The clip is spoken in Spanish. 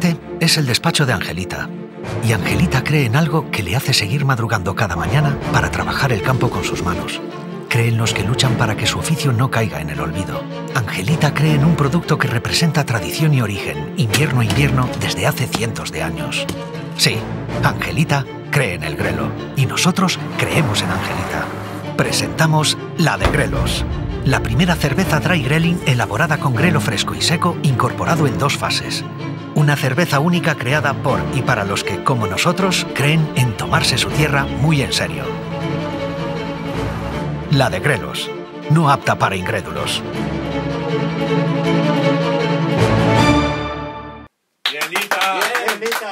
Este es el despacho de Angelita. Y Angelita cree en algo que le hace seguir madrugando cada mañana para trabajar el campo con sus manos. Cree en los que luchan para que su oficio no caiga en el olvido. Angelita cree en un producto que representa tradición y origen, invierno a invierno, desde hace cientos de años. Sí, Angelita cree en el grelo. Y nosotros creemos en Angelita. Presentamos La de Grelos. La primera cerveza Dry Greling elaborada con grelo fresco y seco, incorporado en 2 fases. Una cerveza única creada por y para los que, como nosotros, creen en tomarse su tierra muy en serio. La de Grelos, no apta para incrédulos. ¡Bienita! ¡Bienita!